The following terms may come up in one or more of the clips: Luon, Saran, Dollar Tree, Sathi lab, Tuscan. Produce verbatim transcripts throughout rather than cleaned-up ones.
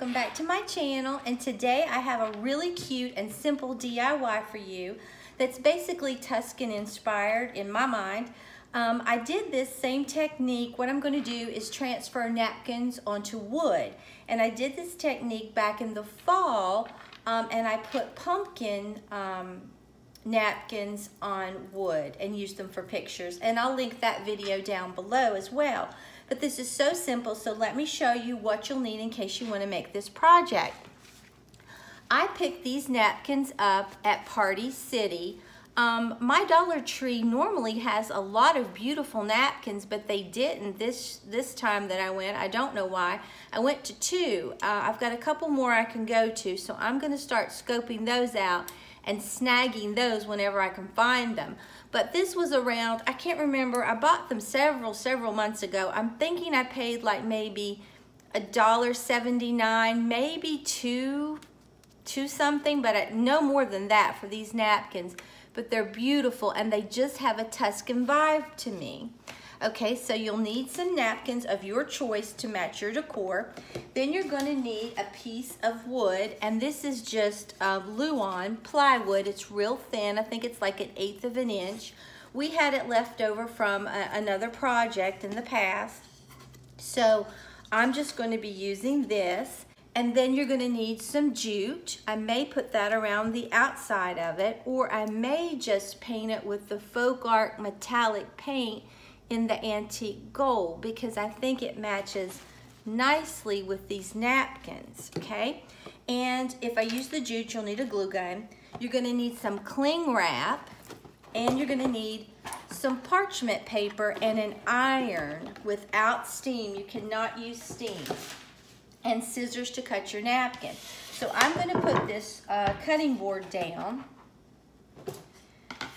welcome back to my channel, and today I have a really cute and simple D I Y for you that's basically Tuscan inspired in my mind. Um, I did this same technique. What I'm going to do is transfer napkins onto wood, and I did this technique back in the fall, um, and I put pumpkin um, napkins on wood and used them for pictures, and I'll link that video down below as well. But this is so simple, so let me show you what you'll need in case you want to make this project. I picked these napkins up at Party City. Um, my Dollar Tree normally has a lot of beautiful napkins, but they didn't this this time that I went. I don't know why. I went to two. Uh, I've got a couple more I can go to, so I'm going to start scoping those out and snagging those whenever I can find them. But this was around, I can't remember, I bought them several, several months ago. I'm thinking I paid like maybe a dollar seventy-nine, maybe two, two something, but no more than that for these napkins. But they're beautiful and they just have a Tuscan vibe to me. Okay, so you'll need some napkins of your choice to match your decor. Then you're gonna need a piece of wood, and this is just uh, Luon plywood. It's real thin. I think it's like an eighth of an inch. We had it left over from a, another project in the past. So I'm just gonna be using this. And then you're gonna need some jute. I may put that around the outside of it, or I may just paint it with the Folk Art metallic paint in the antique gold, because I think it matches nicely with these napkins, okay? And if I use the jute, you'll need a glue gun. You're gonna need some cling wrap, and you're gonna need some parchment paper and an iron without steam. You cannot use steam. And scissors to cut your napkin. So I'm gonna put this uh, cutting board down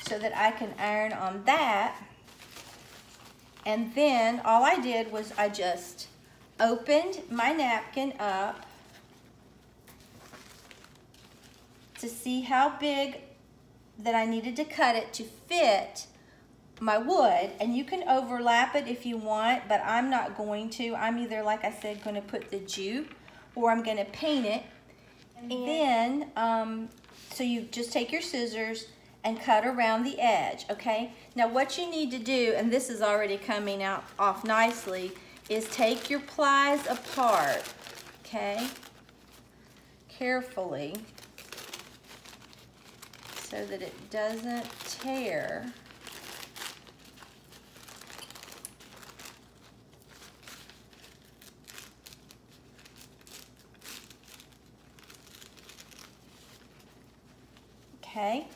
so that I can iron on that. And then all I did was I just opened my napkin up to see how big that I needed to cut it to fit my wood. And you can overlap it if you want, but I'm not going to. I'm either, like I said, going to put the jute or I'm going to paint it. And then, um, so you just take your scissors and cut around the edge, okay? Now what you need to do, and this is already coming out off nicely, is take your plies apart, okay? Carefully, so that it doesn't tear. Okay?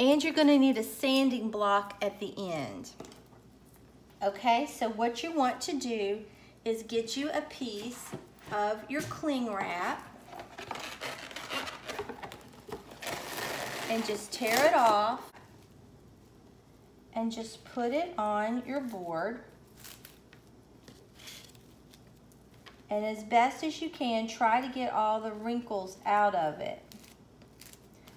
And you're gonna need a sanding block at the end. Okay, so what you want to do is get you a piece of your cling wrap and just tear it off and just put it on your board. And as best as you can, try to get all the wrinkles out of it.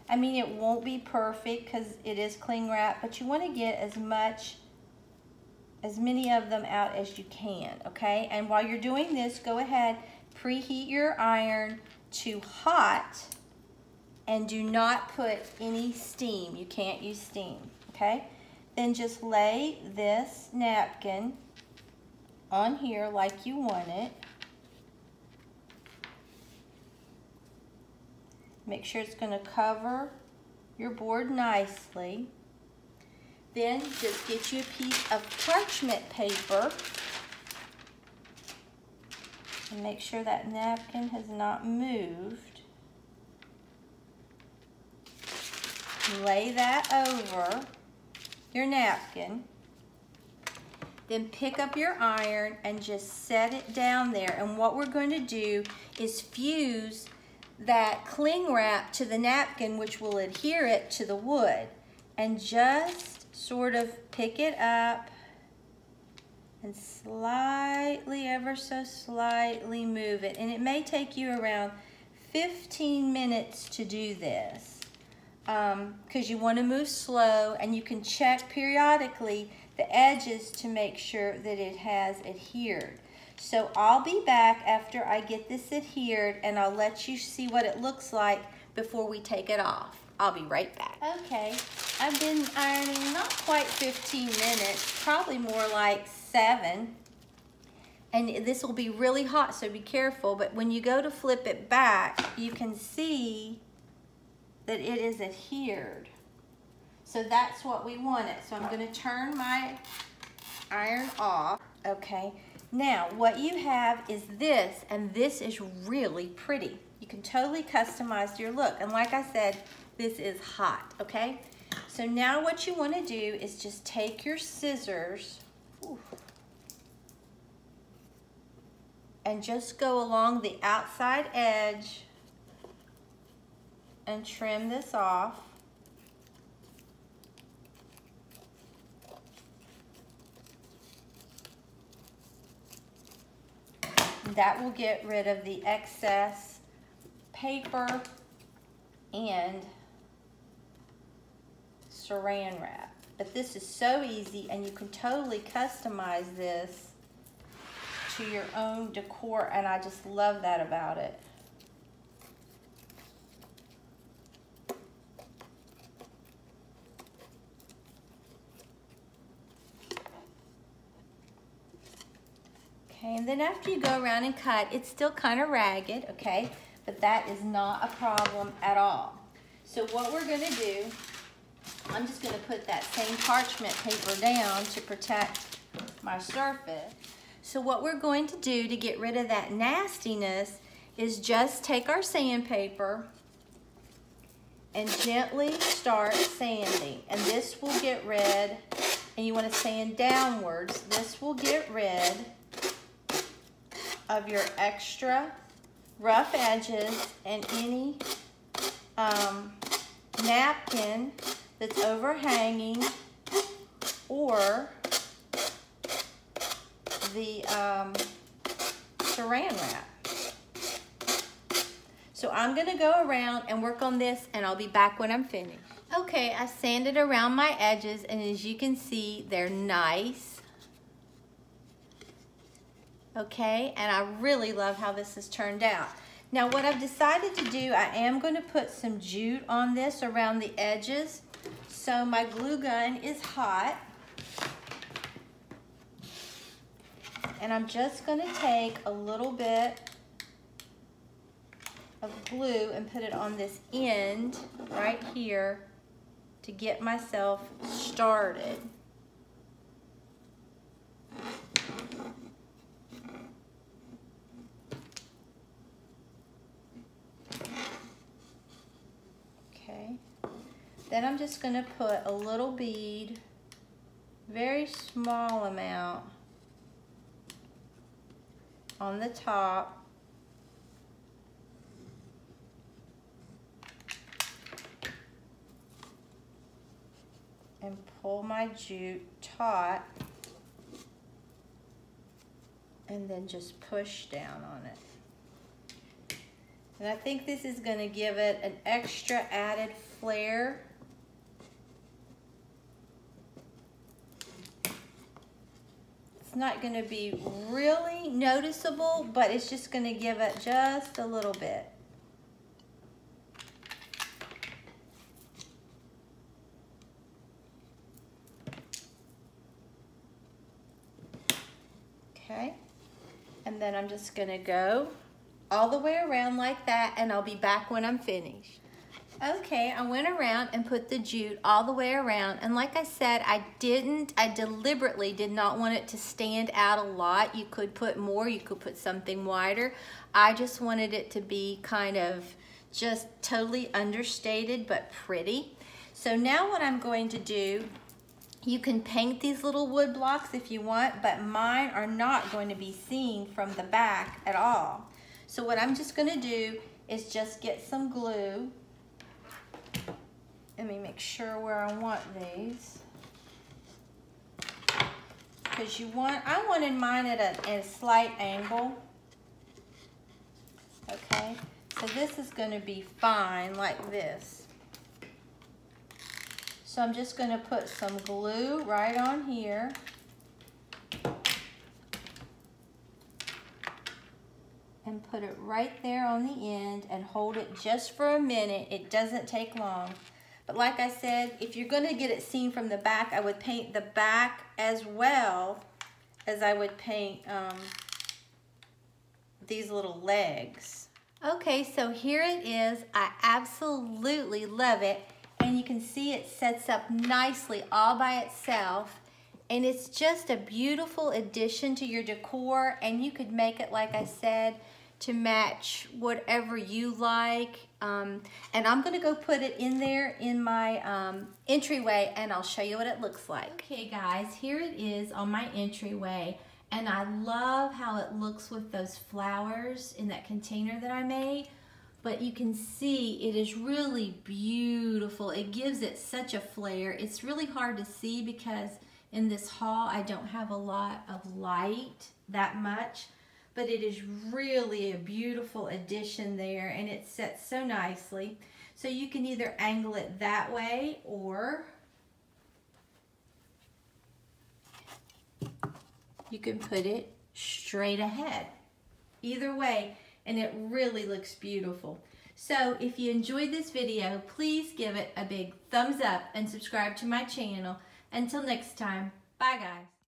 I mean, it won't be perfect because it is cling wrap, but you want to get as much, as many of them out as you can, okay? And while you're doing this, go ahead, preheat your iron to hot, and do not put any steam. You can't use steam, okay? Then just lay this napkin on here like you want it. Make sure it's going to cover your board nicely. Then just get you a piece of parchment paper and make sure that napkin has not moved. Lay that over your napkin. Then pick up your iron and just set it down there. And what we're going to do is fuse that cling wrap to the napkin, which will adhere it to the wood, and just sort of pick it up and slightly, ever so slightly, move it. And it may take you around fifteen minutes to do this, um, because you want to move slow, and you can check periodically the edges to make sure that it has adhered. So I'll be back after I get this adhered and I'll let you see what it looks like before we take it off. I'll be right back. Okay, I've been ironing not quite fifteen minutes, probably more like seven. And this will be really hot, so be careful. But when you go to flip it back, you can see that it is adhered. So that's what we wanted. So I'm gonna turn my iron off. Okay, now what you have is this, and this is really pretty. You can totally customize your look. And like I said, this is hot, okay? So now what you wanna do is just take your scissors, ooh, and just go along the outside edge and trim this off. That will get rid of the excess paper and saran wrap. But this is so easy, and you can totally customize this to your own decor, and I just love that about it. Okay, and then after you go around and cut, it's still kind of ragged, okay? But that is not a problem at all. So what we're gonna do, I'm just gonna put that same parchment paper down to protect my surface. So what we're going to do to get rid of that nastiness is just take our sandpaper and gently start sanding. And this will get rid, and you want to sand downwards, this will get rid of your extra rough edges and any um, napkin that's overhanging or the um, saran wrap. So I'm gonna go around and work on this, and I'll be back when I'm finished. Okay, I sanded around my edges, and as you can see, they're nice. Okay, and I really love how this has turned out. Now what I've decided to do, I am gonna put some jute on this around the edges. So my glue gun is hot. And I'm just gonna take a little bit of glue and put it on this end right here to get myself started. Okay, then I'm just gonna put a little bead, very small amount, on the top. And pull my jute taut. And then just push down on it. And I think this is gonna give it an extra added flair. It's not going to be really noticeable, but it's just going to give it just a little bit. Okay, and then I'm just going to go all the way around like that, and I'll be back when I'm finished. Okay, I went around and put the jute all the way around, and like I said, I didn't, I deliberately did not want it to stand out a lot. You could put more, you could put something wider. I just wanted it to be kind of just totally understated but pretty. So now what I'm going to do, you can paint these little wood blocks if you want, but mine are not going to be seen from the back at all. So what I'm just gonna do is just get some glue. Let me make sure where I want these, because you want, I wanted mine at a, at a slight angle. Okay, so this is going to be fine like this. So I'm just going to put some glue right on here. and put it right there on the end and hold it just for a minute. It doesn't take long. But like I said, if you're going to get it seen from the back, I would paint the back as well as I would paint um, these little legs. Okay, so here it is. I absolutely love it. And you can see it sets up nicely all by itself. And it's just a beautiful addition to your decor, and you could make it, like I said, to match whatever you like. Um, and I'm gonna go put it in there in my um, entryway, and I'll show you what it looks like. Okay guys, here it is on my entryway, and I love how it looks with those flowers in that container that I made. But you can see it is really beautiful. It gives it such a flare. It's really hard to see because in this haul, I don't have a lot of light that much, but it is really a beautiful addition there, and it's set so nicely. So you can either angle it that way or you can put it straight ahead. Either way, and it really looks beautiful. So if you enjoyed this video, please give it a big thumbs up and subscribe to my channel. Until next time, bye guys.